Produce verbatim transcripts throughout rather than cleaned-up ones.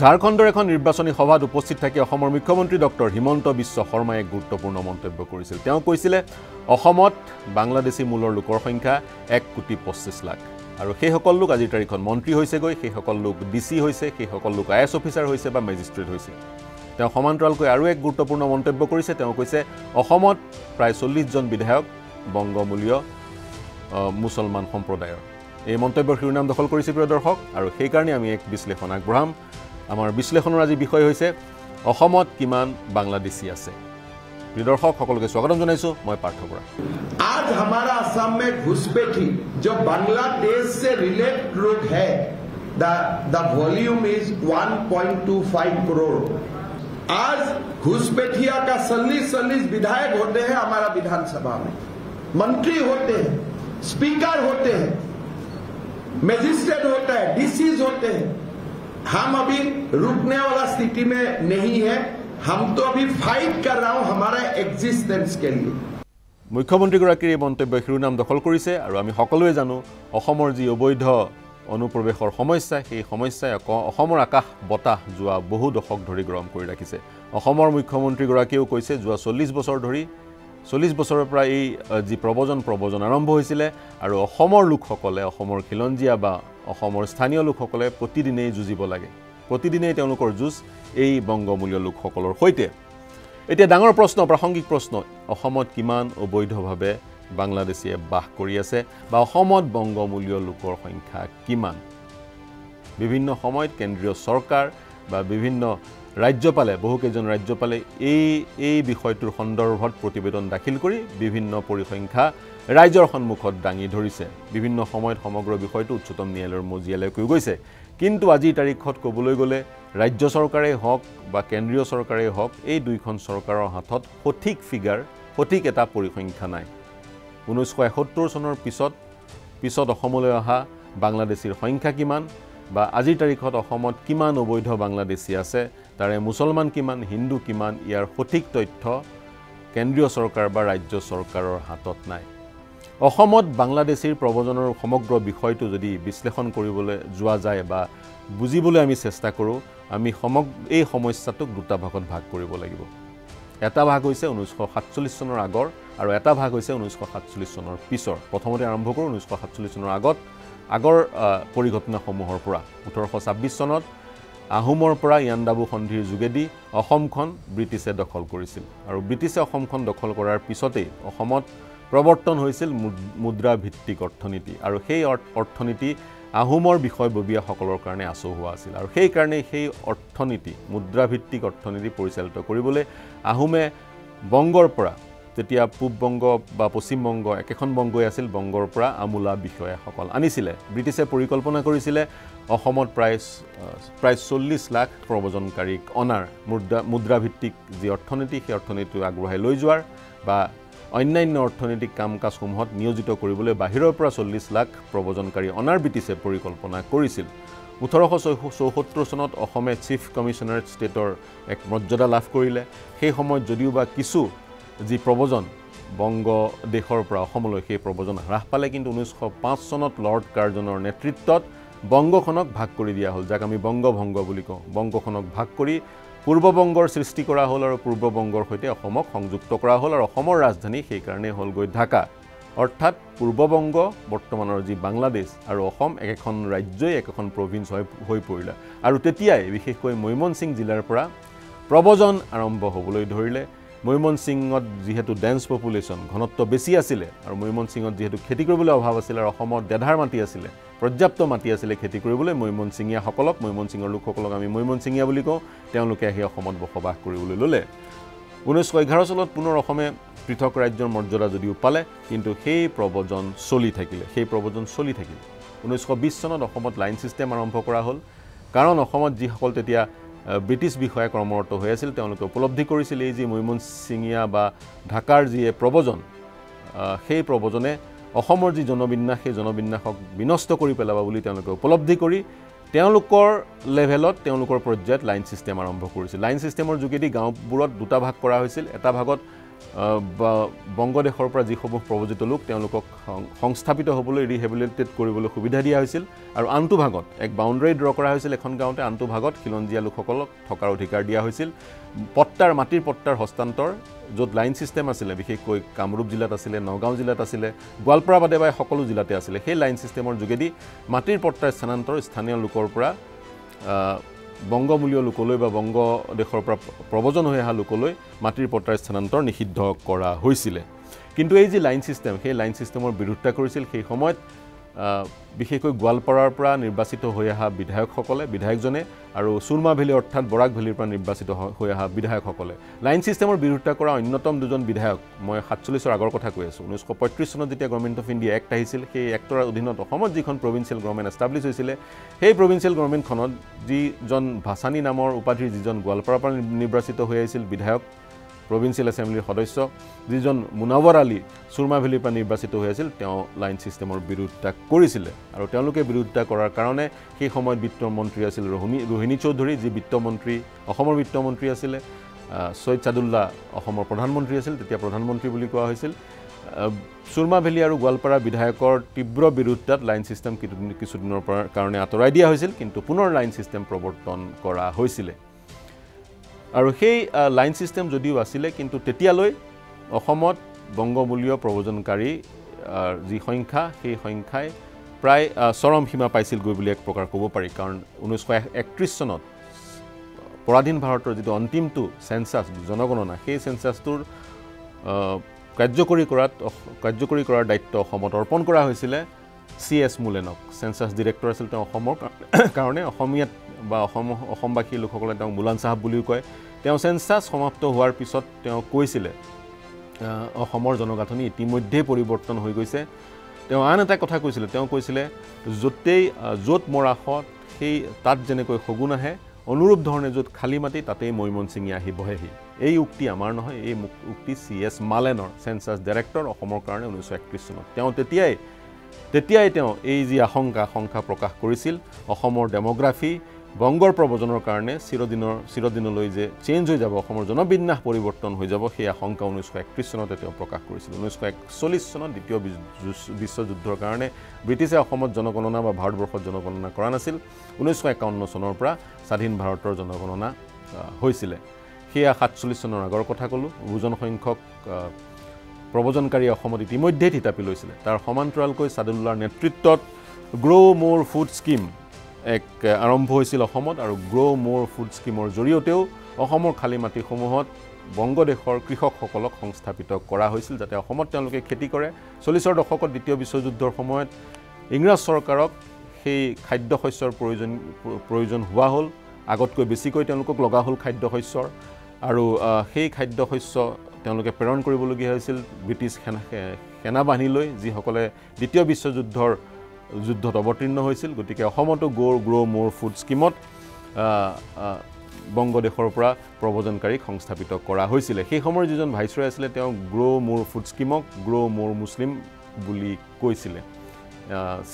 ঝাড়খণ্ডৰ এখন নিৰ্বাচনী সভাত উপস্থিত থাকি অসমৰ মুখ্যমন্ত্ৰী ডক্টৰ হিমন্ত বিশ্ব শৰ্মায়ে গুৰুত্বপূৰ্ণ মন্তব্য কৰিছিল। তেওঁ কৈছিল অসমত বাংলাদেশী মূলৰ লোকৰ সংখ্যা এক কোটি পঁচিছ লাখ আৰু সেই সকল লোক আজিৰ তাৰিখত মন্ত্ৰী হৈছে গৈ, সেই সকল লোক ডিসি হৈছে, সেই সকল লোক আইএছ অফিচাৰ হৈছে বা মেজিষ্ট্ৰেট হৈছে। তেওঁ সমান্তৰালকৈ আৰু এক গুৰুত্বপূৰ্ণ মন্তব্য কৰিছে। তেওঁ কৈছে অসমত প্ৰায় চল্লিশ জন বিধায়ক বংগমূলীয় মুছলমান সম্প্ৰদায়ৰ। এই মন্তব্যৰ শিৰোনাম দখল কৰিছে প্ৰিয় দৰ্শক, আৰু সেই কাৰণে আমি এক বিশ্লেষণ আগবঢ়াম। আমাৰ বিশ্লেষণৰ আজি বিষয় হৈছে অসমত কিমান বাংলাদেশী আছে। প্ৰিয় দৰ্শক সকলোকে স্বাগতম জনাইছো, মই পাৰ্থ বৰা। आज हमारा असम में घुसपैठी जो बांग्लादेश से रिलेटेड लोग है, the volume is one point two five crore. आज घुसपैठिया का सल्लीस सल्लीस विधायक होते हैं हमारा विधानसभा में, मंत्री होते हैं, स्पीकर होते हैं, मैजिस्ट्रेट होता है, डीसीज होते हैं। हम अभी रुकने वाला स्थिति में नहीं है, हम तो अभी फाइट कर रहा हूं हमारा एग्जिस्टेंस के लिए। मुख्यमंत्रीगराकीर এই মন্তব্য শিৰোনাম দখল কৰিছে, আৰু আমি সকলোৱে জানো অসমৰ যি অবৈধ অনুপ্ৰৱেশৰ সমস্যা, সেই সমস্যাই অসমৰ আকাশ বতাহ যোৱা বহু দশক ধৰি গৰম কৰি ৰাখিছে। অসমৰ মুখ্যমন্ত্ৰীগৰাকীয়েও কৈছে যোৱা চল্লিশ বছৰ ধৰি চল্লিশ বছৰৰ পৰা এই যি প্ৰবজন প্ৰবজন আৰম্ভ হৈছিলে, আৰু অসমৰ লোকসকলে, অসমৰ খিলঞ্জীয়া বা অসমৰ স্থানীয় লোকসকলে প্ৰতিদিনেই যুঁজিব লাগে, প্ৰতিদিনেই তেওঁলোকৰ যুঁজ এই বংগমূলীয় লোকসকলৰ সৈতে। এতিয়া ডাঙৰ প্ৰশ্ন, প্ৰাসংগিক প্ৰশ্ন, অসমত কিমান অবৈধভাৱে বাংলাদেশীয়ে বাস কৰি আছে বা অসমত বংগমূলীয় লোকৰ সংখ্যা কিমান? বিভিন্ন সময়ত কেন্দ্ৰীয় চৰকাৰ বা বিভিন্ন ৰাজ্যপালে, বহুকেইজন ৰাজ্যপালে এই এই বিষয়টোৰ সন্দৰ্ভত প্ৰতিবেদন দাখিল কৰি বিভিন্ন পৰিসংখ্যা ৰাইজৰ সন্মুখত দাঙি ধৰিছে। বিভিন্ন সময়ত সমগ্ৰ বিষয়টো উচ্চতম ন্যায়ালয়ৰ মজিয়ালৈ গৈ গৈছে, কিন্তু আজিৰ তাৰিখত ক'বলৈ গ'লে ৰাজ্য চৰকাৰেই হওক বা কেন্দ্ৰীয় চৰকাৰেই হওক, এই দুইখন চৰকাৰৰ হাতত সঠিক ফিগাৰ, সঠিক এটা পৰিসংখ্যা নাই। ঊনৈছশ এসত্তৰ চনৰ পিছত পিছত অসমলৈ অহা বাংলাদেশীৰ সংখ্যা কিমান বা আজিৰ তাৰিখত অসমত কিমান অবৈধ বাংলাদেশী আছে, তাৰে মুছলমান কিমান, হিন্দু কিমান, ইয়াৰ সঠিক তথ্য কেন্দ্ৰীয় চৰকাৰ বা ৰাজ্য চৰকাৰৰ হাতত নাই। অসমত বাংলাদেশীৰ প্ৰবজনৰ সমগ্ৰ বিষয়টো যদি বিশ্লেষণ কৰিবলৈ যোৱা যায় বা বুজিবলৈ আমি চেষ্টা কৰোঁ, আমি সমগ্ৰ এই সমস্যাটোক দুটা ভাগত ভাগ কৰিব লাগিব। এটা ভাগ হৈছে ঊনৈছশ সাতচল্লিছ চনৰ আগৰ আৰু এটা ভাগ হৈছে ঊনৈছশ সাতচল্লিছ চনৰ পিছৰ। প্ৰথমতে আৰম্ভ কৰোঁ ঊনৈছশ সাতচল্লিছ চনৰ আগত আগৰ পৰিঘটনাসমূহৰ পৰা। ওঠৰশ ছাব্বিছ চনত আহোমৰ পৰা ইয়াণ্ডাবু সন্ধিৰ যোগেদি অসমখন ব্ৰিটিছে দখল কৰিছিল, আৰু ব্ৰিটিছে অসমখন দখল কৰাৰ পিছতেই অসমত প্ৰৱৰ্তন হৈছিল মুদ্ৰাভিত্তিক অৰ্থনীতি, আৰু সেই অৰ্থনীতি আহোমৰ বিষয়ববীয়াসকলৰ কাৰণে আচহুৱা আছিল, আৰু সেইকাৰণে সেই অৰ্থনীতি, মুদ্ৰাভিত্তিক অৰ্থনীতি পৰিচালিত কৰিবলৈ আহোমে বংগৰ পৰা, তেতিয়া পূব বংগ বা পশ্চিমবংগ একেখন বংগই আছিল, বংগৰ পৰা আমোলা বিষয়াসকল আনিছিলে। ব্ৰিটিছে পৰিকল্পনা কৰিছিলে অসমত প্ৰায় প্ৰায় চল্লিছ লাখ প্ৰব্ৰজনকাৰীক অনাৰ, মুদ্ৰা মুদ্ৰাভিত্তিক যি অৰ্থনীতি, সেই অৰ্থনীতিটো আগবঢ়াই লৈ যোৱাৰ বা অন্যান্য অৰ্থনৈতিক কাম কাজসমূহত নিয়োজিত কৰিবলৈ বাহিৰৰ পৰা চল্লিছ লাখ প্ৰব্ৰজনকাৰী অনাৰ ব্ৰিটিছে পৰিকল্পনা কৰিছিল। ওঠৰশ চৌসত্তৰ চনত অসমে চিফ কমিশ্যনাৰ ষ্টেটৰ এক মৰ্যাদা লাভ কৰিলে। সেই সময়ত যদিও বা কিছু যি প্ৰব্ৰজন বংগ দেশৰ পৰা অসমলৈ, সেই প্ৰব্ৰজন হ্ৰাস পালে, কিন্তু ঊনৈছশ পাঁচ চনত লৰ্ড কাৰ্জনৰ নেতৃত্বত বংগখনক ভাগ কৰি দিয়া হ'ল, যাক আমি বংগভংগ বুলি কওঁ। বংগখনক ভাগ কৰি পূৰ্ব বংগৰ সৃষ্টি কৰা হ'ল, আৰু পূৰ্ব বংগৰ সৈতে অসমক সংযুক্ত কৰা হ'ল, আৰু অসমৰ ৰাজধানী সেইকাৰণে হ'লগৈ ঢাকা। অৰ্থাৎ পূৰ্ব বংগ, বৰ্তমানৰ যি বাংলাদেশ, আৰু অসম একেখন ৰাজ্যই, একেখন প্ৰভিন্স হৈ হৈ পৰিলে। আৰু তেতিয়াই বিশেষকৈ মৈমনসিং জিলাৰ পৰা প্ৰব্ৰজন আৰম্ভ হ'বলৈ ধৰিলে। মৈমনসিঙত যিহেতু ডেন্স পপুলেশ্যন, ঘনত্ব বেছি আছিলে, আৰু মৈমনসিঙত যিহেতু খেতি কৰিবলৈ অভাৱ আছিলে, আৰু অসমত দেধাৰ মাটি আছিলে, পৰ্যাপ্ত মাটি আছিলে খেতি কৰিবলৈ, মৈমনসিঙীয়াসকলক, মৈমনসিঙৰ লোকসকলক আমি মৈমনসিঙীয়া বুলি কওঁ, তেওঁলোকে আহি অসমত বসবাস কৰিবলৈ ল'লে। ঊনৈছশ এঘাৰ চনত পুনৰ অসমে পৃথক ৰাজ্যৰ মৰ্যাদা যদিও পালে, কিন্তু সেই প্ৰব্ৰজন চলি থাকিলে, সেই প্ৰব্ৰজন চলি থাকিলে। ঊনৈছশ বিছ চনত অসমত লাইন ছিষ্টেম আৰম্ভ কৰা হ'ল, কাৰণ অসমত যিসকল তেতিয়া ব্ৰিটিছ বিষয়া কৰ্মৰত হৈ আছিল, তেওঁলোকে উপলব্ধি কৰিছিল এই যি মৈমনসিঙীয়া বা ঢাকাৰ যি প্ৰব্ৰজন, সেই প্ৰব্ৰজনে অসমৰ যি জনবিন্যাস, সেই জনবিন্যাসক বিনষ্ট কৰি পেলাব বুলি তেওঁলোকে উপলব্ধি কৰি তেওঁলোকৰ লেভেলত, তেওঁলোকৰ পৰ্যায়ত লাইন ছিষ্টেম আৰম্ভ কৰিছিল। লাইন ছিষ্টেমৰ যোগেদি গাঁওবোৰত দুটা ভাগ কৰা হৈছিল। এটা ভাগত বংগদেশৰ পৰা যিসমূহ প্ৰবজিত লোক তেওঁলোকক সংস্থাপিত হ'বলৈ ৰিহেবিলিটেট কৰিবলৈ সুবিধা দিয়া হৈছিল আৰু আনটো ভাগত এক বাউণ্ডৰী ড্ৰ কৰা হৈছিল এখন গাঁওতে আনটো ভাগত খিলঞ্জিয়া লোকসকলক থকাৰ অধিকাৰ দিয়া হৈছিল পট্টাৰ মাটিৰ পট্টাৰ হস্তান্তৰ য'ত লাইন সিস্টেম আছিল বিশেষকৈ কামৰূপ জিলাত আছিল নগাঁও জিলাত আছিল গোৱালপাৰা বাদে বাই সকলো জিলাতে আছিল সেই লাইন সিস্টেমৰ যোগেদি মাটিৰ পট্টাৰ স্থানান্তৰ স্থানীয় লোকৰ পৰা বংগমূলীয় লোকলৈ বা বংগ দেশৰ পৰা প্ৰবজন হৈ আহা লোকলৈ মাটিৰ পট্টাৰ স্থানান্তৰ নিষিদ্ধ কৰা হৈছিল কিন্তু এই যে লাইন সিস্টেম সেই লাইন সিস্টেমৰ বিৰুদ্ধা কৰিছিল সেই সময়ত বিশেষকৈ গোৱালপাৰাৰ পৰা নিৰ্বাচিত হৈ আহা বিধায়কসকলে বিধায়কজনে আৰু সুৰমা ভেলী অৰ্থাৎ বৰাক ভেলীৰ পৰা নিৰ্বাচিত হৈ আহা বিধায়কসকলে লাইন সিস্টেমৰ বিৰুদ্ধা কৰা অন্যতম দুজন বিধায়ক মই সাতচল্লিছৰ আগৰ কথা কৈ আছো ঊনৈশ পঁয়ত্ৰিছ চনত যেতিয়া গভৰ্ণমেণ্ট অফ ইণ্ডিয়া এক্ট আহিছিল সেই এক্টৰ অধীনত অসমত যিখন প্ৰভিন্সিয়েল গভৰ্ণমেণ্ট এষ্টাব্লিছ হৈছিল সেই প্ৰভিন্সিয়েল গভৰ্ণমেণ্টখনত যিজন ভাসানী নামৰ উপাধিৰ যিজন গোৱালপাৰাৰ পৰা নিৰ্বাচিত হৈ আহিছিল বিধায়ক Provincial Assembly সদস্য যিজন মুনাৱৰ আলী সুৰমা ভেলীৰ পৰা নিৰ্বাচিত হৈ আছিল তেওঁ লাইন সিস্টেমৰ বিৰুদ্ধা কৰিছিল আৰু তেওঁলোকে বিৰুদ্ধা কৰাৰ কাৰণে সেই সময়ত বিত্ত মন্ত্ৰী আছিল ৰহিনী ৰহিনী চৌধুৰী যি বিত্ত মন্ত্ৰী অসমৰ বিত্ত মন্ত্ৰী আছিল সৈয়দ সাদুল্লাহ অসমৰ প্ৰধানমন্ত্ৰী আছিল তেতিয়া প্ৰধানমন্ত্ৰী বুলি কোৱা হৈছিল সুৰমা ভেলী আৰু গোৱালপাৰা বিধায়কৰ তীব্ৰ বিৰুদ্ধাত লাইন সিস্টেম কিছুদিনৰ কাৰণে আতৰাই দিয়া হৈছিল কিন্তু পুনৰ লাইন সিস্টেম প্ৰৱৰ্তন কৰা হৈছিল আৰু সেই লাইন সিস্টেম যদিও আছিলে কিন্তু তেতিয়ালৈ অসমত বংগমূলীয় প্ৰবজনকাৰী যি সংখ্যা সেই সংখ্যাই প্ৰায় চৰম সীমা পাইছিল গৈ বুলি এক প্ৰকাৰ ক'ব পাৰি কাৰণ ঊনৈশ একত্ৰিছ চনত পৰাধীন ভাৰতৰ যিটো অন্তিমটো সেন্সাস জনগণনা সেই সেন্সাসটোৰ কাৰ্যকৰী কৰাত কাৰ্যকৰী কৰাৰ দায়িত্ব অসমত অৰ্পণ কৰা হৈছিল সি এছ মুলেনক সেন্সাস ডিৰেক্টৰ আছিল তেওঁ অসমৰ কাৰণে অসমীয়াত বা অসম অসমবাসী লোকসকলে তেওঁ মুলান সাহেব বুলিও কয় তেওঁ সেন্সাস সমাপ্ত হোৱাৰ পিছত তেওঁ কৈছিল অসমৰ জনগাঁথনি ইতিমধ্যে পৰিৱৰ্তন হৈ গৈছে তেওঁ আন এটা কথা কৈছিল তেওঁ কৈছিল যতেই যত মৰাখত সেই তাত জেনেকৈ খগুন আহে অনুৰূপ ধৰণে যত খালি মাটি তাতেই মৈমনসিংহী আহি বহেহি এই উক্তি আমাৰ নহয় এই উক্তি সি এছ মালেনৰ সেন্সাস ডিৰেক্টৰ অসমৰ কাৰণে ঊনৈশ একত্ৰিছ চনত তেওঁ তেতিয়াই তেতিয়াই তেওঁ এই যি আশংকা সংখ্যা প্ৰকাশ কৰিছিল অসমৰ ডেমোগ্ৰাফি বংগৰ প্ৰবজনৰ কাৰণে চিৰদিনৰ চিৰদিনলৈ যে চেঞ্জ হৈ যাব অসমৰ জনবিন্যাস পৰিৱৰ্তন হৈ যাব সেই আশংকা ঊনৈশ একত্ৰিছ চনত তেওঁ প্ৰকাশ কৰিছিল ঊনৈশ একচল্লিছ চনত দ্বিতীয় বিশ্বযুদ্ধৰ কাৰণে ব্ৰিটিছে অসমত জনগণনা বা ভাৰতবৰ্ষত জনগণনা কৰা নাছিল ঊনৈশ একাৱন্ন চনৰ পৰা স্বাধীন ভাৰতৰ জনগণনা হৈছিল সেয়া সাতচল্লিছ চনৰ আগৰ কথা ক'লো বুজন সংখ্যক প্ৰবজনকাৰী অসমত ইতিমধ্যে থিতাপি লৈছিল তাৰ সমান্তৰালকৈ সাদুল্লাৰ নেতৃত্বত গ্ৰ' মোৰ ফুড স্কিম এক আৰম্ভ হৈছিল অসমত আৰু গ্ৰ' মোৰ ফুড স্কিমৰ জৰিয়তেও অসমৰ খালি মাটিসমূহত বংগদেশৰ কৃষকসকলক সংস্থাপিত কৰা হৈছিল যাতে অসমত তেওঁলোকে খেতি কৰে চল্লিছৰ দশকত দ্বিতীয় বিশ্বযুদ্ধৰ সময়ত ইংৰাজ চৰকাৰক সেই খাদ্যশস্যৰ প্ৰয়োজন প্ৰয়োজন হোৱা হ'ল আগতকৈ বেছিকৈ তেওঁলোকক লগা হ'ল খাদ্যশস্যৰ আৰু সেই খাদ্যশস্য তেওঁলোকে প্ৰেৰণ কৰিবলগীয়া হৈছিল ব্ৰিটিছ সেনা বাহিনীলৈ যিসকলে দ্বিতীয় বিশ্বযুদ্ধৰ যুদ্ধত অৱতীৰ্ণ হৈছিল গতিকে অসমতো গ'ৰ গ্ৰ' মোৰ ফুড স্কিমত বংগদেশৰ পৰা প্ৰবজনকাৰীক সংস্থাপিত কৰা হৈছিল সেই সময়ৰ যিজন ভাইচৰয় আছিল তেওঁ গ্ৰ' মোৰ ফুড স্কিমক গ্ৰ' মোৰ মুছলিম বুলি কৈছিল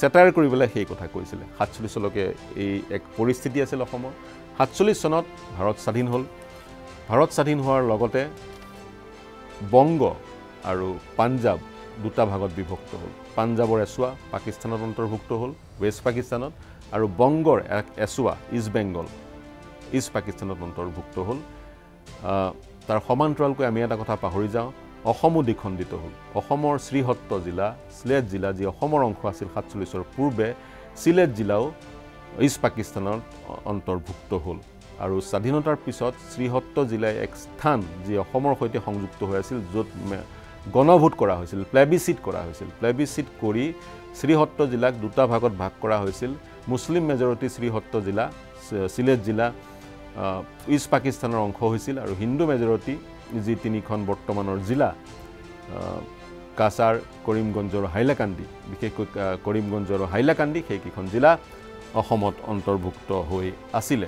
চেটাৰ কৰিবলৈ সেই কথা কৈছিল সাতচল্লিছ চনলৈকে এই এক পৰিস্থিতি আছিল অসমৰ সাতচল্লিছ চনত ভাৰত স্বাধীন হ'ল ভাৰত স্বাধীন হোৱাৰ লগতে বংগ আৰু পাঞ্জাব দুটা ভাগত বিভক্ত হ'ল পাঞ্জাবৰ এছুৱা পাকিস্তানত অন্তৰ্ভুক্ত হ'ল ৱেষ্ট পাকিস্তানত আৰু বংগৰ এছুৱা ইষ্ট বেংগল ইষ্ট পাকিস্তানত অন্তৰ্ভুক্ত হ'ল তাৰ সমান্তৰালকৈ আমি এটা কথা পাহৰি যাওঁ অসমো দ্বিখণ্ডিত হ'ল অসমৰ শ্ৰীহট্ট জিলা চিলেট জিলা যি অসমৰ অংশ আছিল সাতচল্লিছৰ পূৰ্বে চিলেট জিলাও ইষ্ট পাকিস্তানত অন্তৰ্ভুক্ত হ'ল আৰু স্বাধীনতাৰ পিছত শ্ৰীহট্ট জিলাই এক স্থান যি অসমৰ সৈতে সংযুক্ত হৈ আছিল য'ত গণভোট কৰা হৈছিল প্লেবিচিট কৰা হৈছিল প্লেবিচিট কৰি শ্ৰীহট্ট জিলাক দুটা ভাগত ভাগ কৰা হৈছিল মুছলিম মেজৰিটি শ্ৰীহট্ট জিলা চিলেট জিলা ইষ্ট পাকিস্তানৰ অংশ হৈছিল আৰু হিন্দু মেজৰিটি যি তিনিখন বৰ্তমানৰ জিলা কাছাৰ কৰিমগঞ্জ আৰু হাইলাকান্দি বিশেষকৈ কৰিমগঞ্জ আৰু হাইলাকান্দি সেইকেইখন জিলা অসমত অন্তৰ্ভুক্ত হৈ আছিল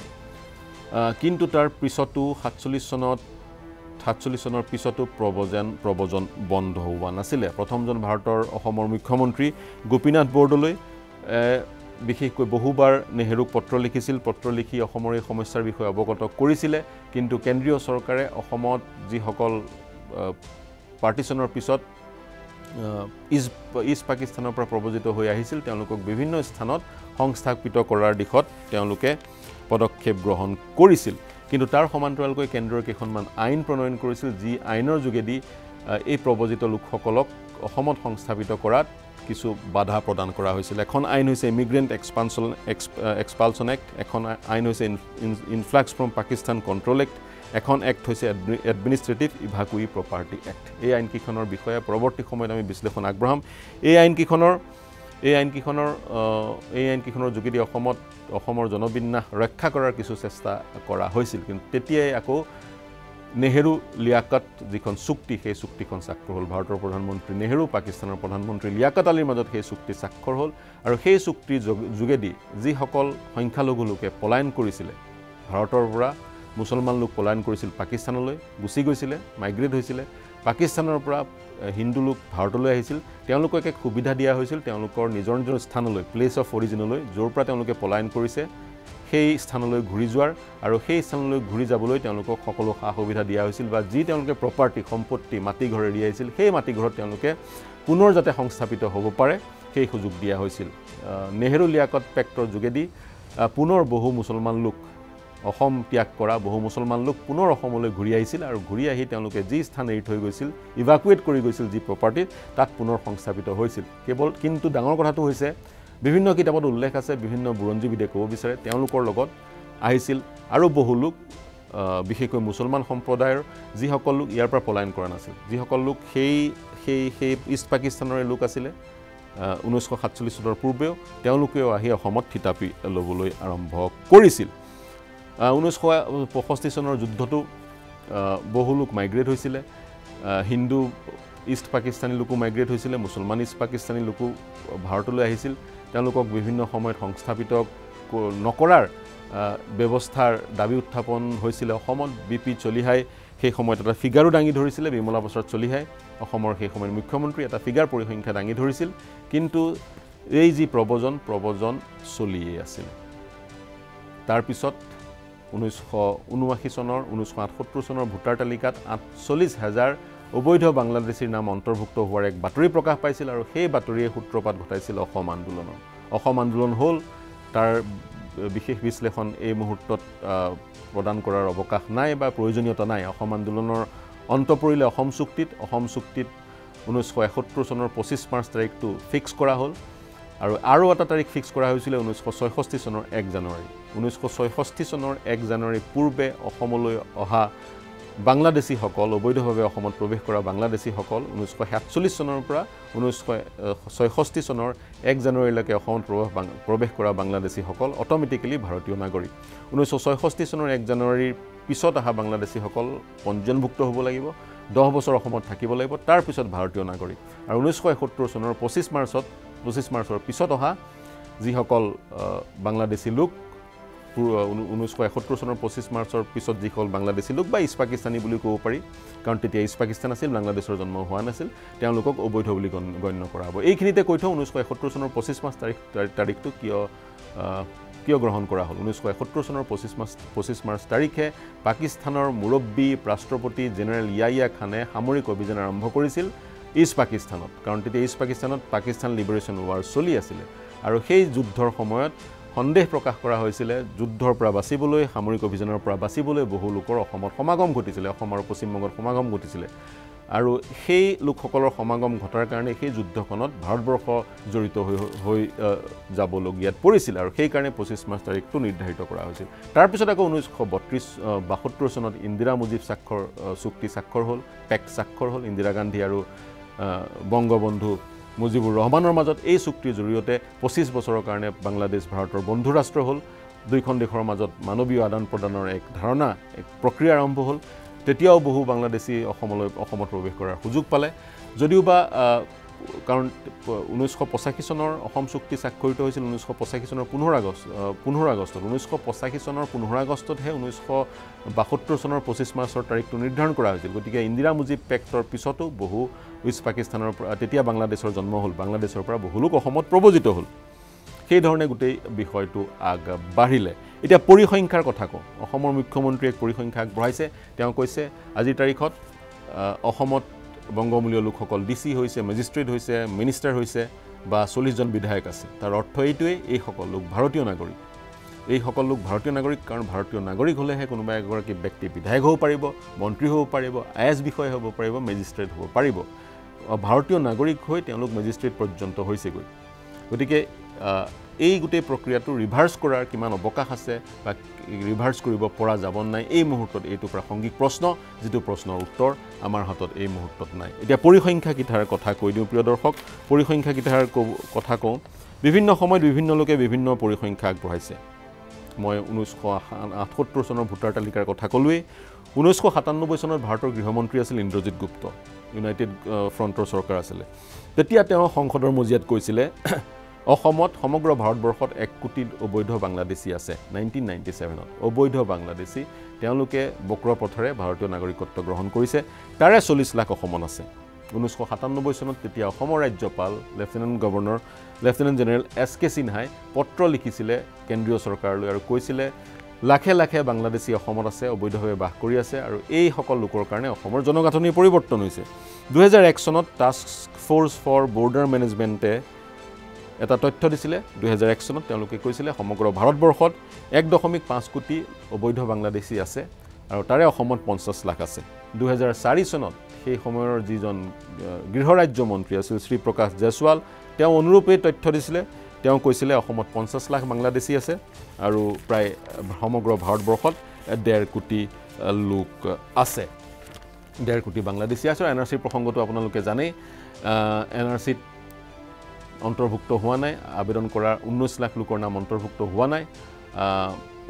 কিন্তু তাৰ পিছতো সাতচল্লিছ চনত সাতচল্লিছ চনৰ পিছতো প্ৰবজন প্ৰবজন বন্ধ হোৱা নাছিলে প্ৰথমজন ভাৰতৰ অসমৰ মুখ্যমন্ত্ৰী গোপীনাথ বৰদলৈ বিশেষকৈ বহুবাৰ নেহেৰুক পত্ৰ লিখিছিল পত্ৰ লিখি অসমৰ এই সমস্যাৰ বিষয়ে অৱগত কৰিছিল কিন্তু কেন্দ্ৰীয় চৰকাৰে অসমত যিসকল পাৰ্টিশনৰ পিছত ইজ ইজ পাকিস্তানৰ পৰা প্ৰবজিত হৈ আহিছিল তেওঁলোকক বিভিন্ন স্থানত সংস্থাপিত কৰাৰ দিশত তেওঁলোকে পদক্ষেপ গ্ৰহণ কৰিছিল কিন্তু তাৰ সমান্তৰালকৈ কেন্দ্ৰৰ কেইখনমান আইন প্ৰণয়ন কৰিছিল যি আইনৰ যোগেদি এই প্ৰবজিত লোকসকলক অসমত সংস্থাপিত কৰাত কিছু বাধা প্ৰদান কৰা হৈছিল এখন আইন হৈছে ইমিগ্ৰেন্ট এক্সপানচন এক্সপালচন এক্ট এখন আইন হৈছে influx from Pakistan control act এখন এক্ট হৈছে এডমিনিষ্ট্ৰেটিভ ইভাকুই প্ৰপাৰ্টি এক্ট এই আইন কিখনৰ বিষয়ে পৰৱৰ্তী সময়ত আমি বিশ্লেষণ আগবঢ়াম এই আইন কিখনৰ এই আইন কিখনৰ এই আইন কিখনৰ যোগেদি অসমত অসমৰ জনবিন্যাস ৰক্ষা কৰাৰ কিছু চেষ্টা কৰা হৈছিল কিন্তু তেতিয়াই আকৌ নেহেৰু লিয়াকত যিখন চুক্তি সেই চুক্তিখন স্বাক্ষৰ হ'ল ভাৰতৰ প্ৰধানমন্ত্ৰী নেহেৰু পাকিস্তানৰ প্ৰধানমন্ত্ৰী লিয়াকত আলীৰ মাজত সেই চুক্তি স্বাক্ষৰ হ'ল আৰু সেই চুক্তিৰ যোগেদি যিসকল সংখ্যালঘু লোকে পলায়ন কৰিছিল ভাৰতৰ পৰা মুসলমান লোক পলায়ন কৰিছিল পাকিস্তানলৈ গুছি গৈছিল মাইগ্ৰেট হৈছিল পাকিস্তানৰ পৰা হিন্দু লোক ভাৰতলৈ আহিছিল তেওঁলোকক এক সুবিধা দিয়া হৈছিল তেওঁলোকৰ নিজৰ নিজৰ স্থানলৈ প্লেস অফ অৰিজিনলৈ জৰ পৰা তেওঁলোকে পলায়ন কৰিছে সেই স্থানলৈ ঘূৰি যোৱাৰ আৰু সেই স্থানলৈ ঘূৰি যাবলৈ তেওঁলোকক সকলো সুবিধা দিয়া হৈছিল বা যি তেওঁলোকে প্ৰপাৰ্টি সম্পত্তি মাটি ঘৰ এৰিয়াছিল সেই মাটি ঘৰত তেওঁলোকে পুনৰ যাতে সংস্থাপিত হ'ব পাৰে সেই সুযোগ দিয়া হৈছিল নেহেৰু লিয়াকত পেক্টৰ যোগেদি পুনৰ বহু মুসলমান লোক অসম ত্যাগ কৰা বহু মুসলমান লোক পুনৰ অসমলৈ ঘূৰি আহিছিল আৰু ঘূৰি আহি তেওঁলোকে যি স্থান এৰি থৈ গৈছিল ইভাকুৱেট কৰি গৈছিল যি প্ৰপাৰ্টি তাত পুনৰ সংস্থাপিত হৈছিল কেৱল কিন্তু ডাঙৰ কথাটো হৈছে বিভিন্ন কিতাপত উল্লেখ আছে বিভিন্ন বুৰঞ্জীবিদে ক'ব বিচাৰে তেওঁলোকৰ লগত আহিছিল আৰু বহু লোক বিশেষকৈ মুসলমান সম্প্ৰদায়ৰ যি সকল লোক ইয়াৰ পৰা পলায়ন কৰা নাছিল যি সকল লোক সেই সেই সেই ইষ্ট পাকিস্তানৰ লোক আছিল ঊনৈছশ সাতচল্লিছ চনৰ পূৰ্বেও তেওঁলোকেও আহি অসমত থিতাপি ল'বলৈ আৰম্ভ কৰিছিল ঊনৈছশ পঁয়ষষ্ঠি চনৰ যুদ্ধটো বহু লোক মাইগ্ৰেট হৈছিল হিন্দু ইষ্ট পাকিস্তানী লোক মাইগ্ৰেট হৈছিল মুসলমান ইষ্ট পাকিস্তানী লোক ভাৰতলৈ আহিছিল তেওঁলোকক বিভিন্ন সময়ত সংস্থাপিত নকৰাৰ ব্যৱস্থাৰ দাবী উত্থাপন হৈছিল অসমত বিপি চলিহাই সেই সময়ত এটা ফিগাৰো ডাঙি ধৰিছিল বিমলা প্ৰসাদ চলিহাই অসমৰ সেই সময়ৰ মুখ্যমন্ত্ৰী এটা ফিগাৰ পৰিসংখ্যা ডাঙি ধৰিছিল কিন্তু এই যি প্ৰবজন প্ৰবজন চলিয়ে আছিল তাৰ পিছত ঊনৈছশ ঊনাশী চনৰ ঊনৈছশ আঠসত্তৰ চনৰ ভোটাৰ তালিকাত আঠচল্লিছ হাজাৰ অবৈধ বাংলাদেশীৰ নাম অন্তৰ্ভুক্ত হোৱাৰ এক বাতৰি প্ৰকাশ পাইছিল আৰু সেই বাতৰিয়ে সূত্ৰপাত ঘটাইছিল অসম আন্দোলনৰ অসম আন্দোলন হ'ল তাৰ বিশেষ বিশ্লেষণ এই মুহূৰ্তত প্ৰদান কৰাৰ অৱকাশ নাই বা প্ৰয়োজনীয়তা নাই অসম আন্দোলনৰ অন্ত পৰিলে অসম চুক্তিত অসম চুক্তিত ঊনৈছশ এসত্তৰ চনৰ পঁচিছ মাৰ্চ তাৰিখটো ফিক্স কৰা হ'ল আৰু আৰু এটা তাৰিখ ফিক্স কৰা হৈছিল ঊনৈছশ ছয়ষষ্ঠি চনৰ এক জানুৱাৰী ঊনৈছশ ছয়ষষ্ঠি চনৰ এক জানুৱাৰী পূৰ্বে অসমলৈ অহা বাংলাদেশী সকল অবৈধভাৱে অসমত প্ৰৱেশ কৰা বাংলাদেশী সকল ঊনৈছশ সাতচল্লিছ চনৰ পৰা ঊনৈছশ ছয়ষষ্ঠি চনৰ এক জানুৱাৰীলৈকে অসমত প্ৰৱেশ কৰা বাংলাদেশী সকল অটোমেটিক্যালি ভাৰতীয় নাগৰিক ঊনৈছশ ছয়ষষ্ঠি চনৰ এক জানুৱাৰীৰ পিছত অহা বাংলাদেশী সকল পঞ্জীয়নভুক্ত হ'ব লাগিব দহ বছৰ অসমত থাকিব লাগিব তাৰ পিছত ভাৰতীয় নাগৰিক আৰু ঊনৈছশ এসত্তৰ চনৰ পঁচিছ মাৰ্চত পঁচিছ মাৰ্চৰ পিছত অহা যিসকল বাংলাদেশী লোক ঊনৈছশ এসত্তৰ চনৰ পঁচিছ মাৰ্চৰ পিছত যিসকল বাংলাদেশী লোক বা ইষ্ট পাকিস্তানী বুলি ক'ব পাৰি কাৰণ তেতিয়া ইষ্ট পাকিস্তান আছিল বাংলাদেশৰ জন্ম হোৱা নাছিল তেওঁলোকক অবৈধ বুলি গণ্য কৰা হ'ব এইখিনিতে কৈ থওঁ ঊনৈছশ এসত্তৰ চনৰ পঁচিছ মাৰ্চ তাৰিখ তাৰিখটো কিয় কিয় গ্ৰহণ কৰা হ'ল ঊনৈছশ এসত্তৰ চনৰ পঁচিছ মাৰ্চ তাৰিখে পাকিস্তানৰ মুৰব্বী ৰাষ্ট্ৰপতি জেনেৰেল ইয়াহিয়া খানে সামৰিক অভিযান আৰম্ভ কৰিছিল ইষ্ট পাকিস্তানত কাৰণ তেতিয়া ইষ্ট পাকিস্তানত পাকিস্তান লিবাৰেশ্যন ৱাৰ চলি আছিল আৰু সেই যুদ্ধৰ সময়ত সন্দেহ প্ৰকাশ কৰা হৈছিল যুদ্ধৰ পৰা বাচিবলৈ সামৰিক অভিযানৰ পৰা বাচিবলৈ বহু লোকৰ অসমত সমাগম ঘটিছিল অসমৰ পশ্চিমবংগৰ সমাগম ঘটিছিল আৰু সেই লোকসকলৰ সমাগম ঘটাৰ কাৰণে সেই যুদ্ধখনত ভাৰতবৰ্ষ জড়িত হৈ যাবলগীয়াত পৰিছিল আৰু সেই কাৰণে পঁচিছ মাৰ্চ তাৰিখটো নিৰ্ধাৰিত কৰা হৈছিল তাৰ পিছত আকৌ ঊনৈছশ বত্ৰিছ বাসত্তৰ চনত ইন্দিৰা মুজিব স্বাক্ষৰ চুক্তি স্বাক্ষৰ হ'ল পেক্ট স্বাক্ষৰ হ'ল ইন্দিৰা গান্ধী আৰু বংগবন্ধু মুজিবুৰ ৰহমানৰ মাজত এই চুক্তিৰ জৰিয়তে পঁচিছ বছৰৰ কাৰণে বাংলাদেশ ভাৰতৰ বন্ধু ৰাষ্ট্ৰ হ'ল দুইখন দেশৰ মাজত মানৱীয় আদান প্ৰদানৰ এক ধাৰণা এক প্ৰক্ৰিয়া আৰম্ভ হ'ল তেতিয়াও বহু বাংলাদেশী অসমলৈ অসমত প্ৰৱেশ কৰাৰ সুযোগ পালে যদিওবা কাৰণ ঊনৈছশ পঁচাশী চনৰ অসম চুক্তি স্বাক্ষৰিত হৈছিল ঊনৈছশ পঁচাশী চনৰ পোন্ধৰ আগষ্ট পোন্ধৰ আগষ্টত ঊনৈছশ পঁচাশী চনৰ পোন্ধৰ আগষ্টতহে ঊনৈছশ বাসত্তৰ চনৰ পঁচিছ মাৰ্চৰ তাৰিখটো নিৰ্ধাৰণ কৰা হৈছিল গতিকে ইন্দিৰা মুজিব পেক্টৰ পিছতো বহু ইষ্ট পাকিস্তানৰ তেতিয়া বাংলাদেশৰ জন্ম হ'ল বাংলাদেশৰ পৰা বহু লোক অসমত প্ৰৱজিত হ'ল সেই ধৰণে গোটেই বিষয়টো আগবাঢ়িলে এতিয়া পৰিসংখ্যাৰ কথা কওঁ অসমৰ মুখ্যমন্ত্ৰীয়ে পৰিসংখ্যা আগবঢ়াইছে তেওঁ কৈছে আজিৰ তাৰিখত অসমত বংগমূলীয় লোকসকল ডিসি হইছে ম্যাজিস্ট্রেট হইছে মিনিস্টার হইছে বা চল্লিশ জন বিধায়ক আছে তার অর্থ এইটোই এই সকল লোক ভারতীয় নাগরিক এই সকল লোক ভারতীয় নাগরিক কারণ ভারতীয় নাগরিক হলে হে কোনোবা এগৰাকী ব্যক্তি বিধায়ক হ'ব পাৰিব মন্ত্ৰী হ'ব পাৰিব আইএস বিষয় হ'ব পাৰিব ম্যাজিস্ট্ৰেট হ'ব পাৰিব ভাৰতীয় নাগৰিক হৈ তেওঁলোক ম্যাজিস্ট্ৰেট পৰ্যন্ত হৈছে গৈ গতিকে এই গুটে প্ৰক্ৰিয়াটো ৰিভাৰ্স কৰাৰ কিমান অবকাশ আছে বা ৰিভাৰ্স কৰিব পৰা যাব নাই এই মুহূৰ্তত এইটো প্ৰাসংগিক প্ৰশ্ন যিটো প্ৰশ্নৰ উত্তৰ আমাৰ হাতত এই মুহূৰ্তত নাই এতিয়া পৰিসংখ্যা কিতাৰ কথা কৈ দিও প্ৰিয় দৰ্শক পৰিসংখ্যা কিতাৰ কথা কওঁ বিভিন্ন সময়ত বিভিন্ন লোকে বিভিন্ন পৰিসংখ্যা আগবঢ়াইছে মই উনৈশ শ আঠসত্তৰ চনৰ ভোটাৰ তালিকাৰ কথা কলোৱে উনৈশ শ সাতানব্বৈ চনত ভাৰতৰ গৃহমন্ত্ৰী আছিল ইন্দ্ৰজিৎ গুপ্ত ইউনাইটেড ফ্ৰন্টৰ চৰকাৰ আছিল তেতিয়া তেওঁ সংসদৰ মজিয়াত কৈছিলে অসমত সমগ্র ভারতবর্ষত এক কোটি অবৈধ বাংলাদেশী আছে উনৈশ শ নব্বৈ অবৈধ বাংলাদেশী তেওঁলোকে বক্ৰ পথৰে ভাৰতীয় নাগৰিকত্ব গ্ৰহণ কৰিছে তাৰে চল্লিশ লাখ অসমন আছে উনৈশ শ সাতানব্বৈ চনত তেতিয়া অসম ৰাজ্যপাল lieutenant governor lieutenant general S K সিনহাই পত্ৰ লিখিছিলে কেন্দ্ৰীয় চৰকাৰলৈ আৰু কৈছিলে লাখে লাখে বাংলাদেশী অসমত আছে অবৈধভাৱে বাস কৰি আছে আৰু এই সকল লোকৰ কাৰণে অসমৰ জনগাঁথনি পৰিৱৰ্তন হৈছে দুই হাজাৰ এক চনত টাস্ক ফ'ৰ্স ফৰ বৰ্ডাৰ মেনেজমেণ্টে এটা তথ্য দিছিলে দুই হাজাৰ এক চনত তেওঁলোকে কৈছিলে সমগ্ৰ ভাৰতবৰ্ষত এক দশমিক পাঁচ কোটি অবৈধ বাংলাদেশী আছে আৰু তাৰে অসমত পঞ্চাশ লাখ আছে দুই হাজাৰ চাৰি চনত সেই সময়ৰ যিজন গৃহ ৰাজ্য মন্ত্ৰী আছিল শ্ৰী প্ৰকাশ জয়সৱাল তেওঁ অনুৰূপে তথ্য দিছিলে তেওঁ কৈছিলে অসমত পঞ্চাশ লাখ বাংলাদেশী আছে আৰু প্ৰায় সমগ্ৰ ভাৰতবৰ্ষত ডেৰ কোটি লোক আছে ডেৰ কোটি বাংলাদেশী আছে এনআৰসি প্ৰসংগটো আপোনালোকে জানেই এনআৰসি অন্তৰ্ভুক্ত হোৱা নাই আবেদন কৰাৰ উনৈশ লাখ লোকৰ নাম অন্তৰ্ভুক্ত হোৱা নাই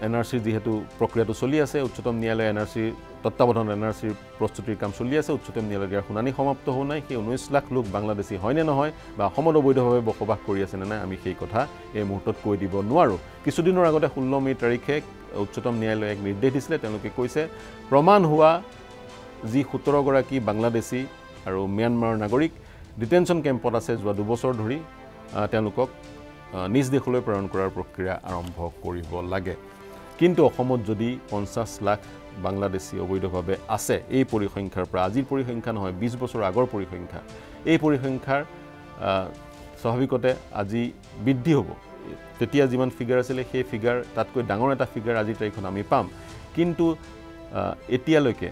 এনআৰসি যেহেতু প্ৰক্ৰিয়াটো চলি আছে উচ্চতম ন্যায়ালয় এনআৰসি তত্ত্বাৱধান এনআৰসি প্ৰস্তুতিৰ কাম চলি আছে উচ্চতম ন্যায়ালয়ৰ শুনানি সমাপ্ত হোৱা নাই সেই উনৈশ লাখ লোক বাংলাদেশী হয়নে নহয় বা অসমত অবৈধভাৱে বসবাস কৰি আছে নে নাই আমি সেই কথা এই মুহূৰ্তত কৈ দিব নোৱাৰো কিছুদিনৰ আগতে ষোল্ল মে তাৰিখে উচ্চতম ন্যায়ালয়ে এক নিৰ্দেশ দিছিলে তেওঁলোকে কৈছে প্ৰমাণ হোৱা যি সত্তৰ গৰাকী বাংলাদেশী আৰু মিয়ানমাৰৰ নাগৰিক ডিটেনশন কেম্পত আছে যোৱা দুবছৰ ধৰি তেওঁলোকক নিজ দেশলৈ প্ৰেৰণ কৰাৰ প্ৰক্ৰিয়া আৰম্ভ কৰিব লাগে কিন্তু অসমত যদি পঞ্চাশ লাখ বাংলাদেশী অবৈধভাৱে আছে এই পৰিসংখ্যাৰ পৰা আজিৰ পৰিসংখ্যা নহয় বিশ বছৰ আগৰ পৰিসংখ্যা এই পৰিসংখ্যাৰ স্বাভাৱিকতে আজি বৃদ্ধি হ'ব তেতিয়া যিমান ফিগাৰ আছিল সেই ফিগাৰ তাতকৈ ডাঙৰ এটা ফিগাৰ আজিৰ তাৰিখত আমি পাম কিন্তু এতিয়ালৈকে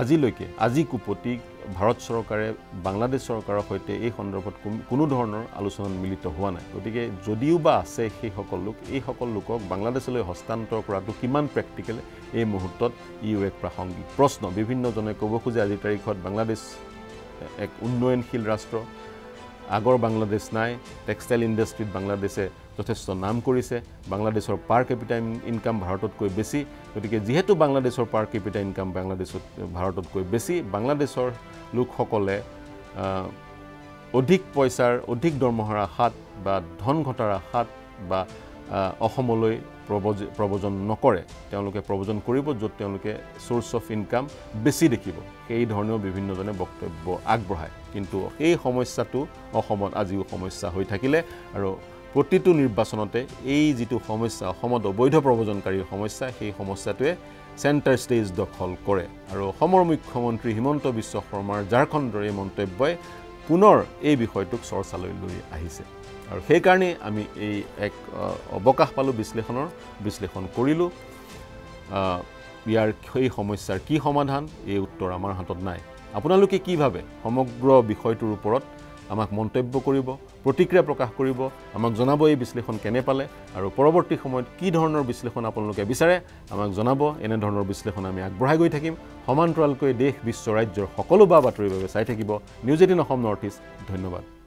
আজিলৈকে আজি কুপতি ভাৰত চৰকাৰে বাংলাদেশ চৰকাৰৰ সৈতে এই সন্দৰ্ভত কোনো ধৰণৰ আলোচনাত মিলিত হোৱা নাই গতিকে যদিও বা আছে সেই সকল লোক এই সকল লোকক বাংলাদেশলৈ হস্তান্তৰ কৰাটো কিমান প্ৰেক্টিকেল এই মুহূৰ্তত ই এক প্ৰাসংগিক প্ৰশ্ন বিভিন্নজনে ক'ব খোজে আজি তাৰিখত বাংলাদেশ এক উন্নয়নশীল ৰাষ্ট্ৰ আগৰ বাংলাদেশ নাই টেক্সটাইল ইণ্ডাষ্ট্ৰীত বাংলাদেশে যথেষ্ট নাম কৰিছে বাংলাদেশৰ পাৰ কেপিটা ইনকাম ভাৰততকৈ বেছি গতিকে যেহেতু বাংলাদেশৰ পাৰ কেপিটা ইনকাম বাংলাদেশত ভাৰততকৈ বেছি বাংলাদেশৰ লোকসকলে অধিক পইচাৰ অধিক দৰমহাৰ আশাত বা ধন ঘটাৰ আশাত বা অসমলৈ প্ৰবজন নকৰে তেওঁলোকে প্ৰবজন কৰিব যত তেওঁলোকে সোৰ্স অফ ইনকাম বেছি দেখিব এই ধৰণৰ বিভিন্ন জনে বক্তব্য আগবঢ়ায় কিন্তু এই সমস্যাটো অসমত আজিও সমস্যা হৈ থাকিলে আৰু প্ৰতিটো নিৰ্বাচনতে এই যিটো সমস্যা অসমত অবৈধ প্ৰবজনকাৰী সমস্যা সেই সমস্যাটোৱে চেণ্টাৰ ষ্টেজ দখল কৰে আৰু অসমৰ মুখ্যমন্ত্ৰী হিমন্ত বিশ্ব শৰ্মাৰ ঝাৰখণ্ডৰ এই মন্তব্যই পুনৰ এই বিষয়টোক চৰ্চালৈ লৈ আহিছে আৰু সেই কাৰণে আমি এই এক অবকাশ পালো বিশ্লেষণৰ বিশ্লেষণ কৰিলো ইয়াৰ এই সমস্যাৰ কি সমাধান এই উত্তৰ আমাৰ হাতত নাই আপোনালোকে কি ভাবে সমগ্ৰ বিষয়টোৰ ওপৰত আমাক মন্তব্য কৰিব প্ৰতিক্ৰিয়া প্ৰকাশ কৰিব আমাক জনাব এই বিশ্লেষণ কেনে পালে আৰু পৰৱৰ্তী সময়ত কি ধৰণৰ বিশ্লেষণ আপোনালোকে বিচাৰে আমাক জনাব এনে ধৰণৰ বিশ্লেষণ আমি আগবঢ়াই গৈ থাকিম সমান্তৰালকৈ দেশ বিশ্ব ৰাজ্যৰ সকলো বা বাতৰিৰ বাবে চাই থাকিব news eighteen Assam north east ধন্যবাদ।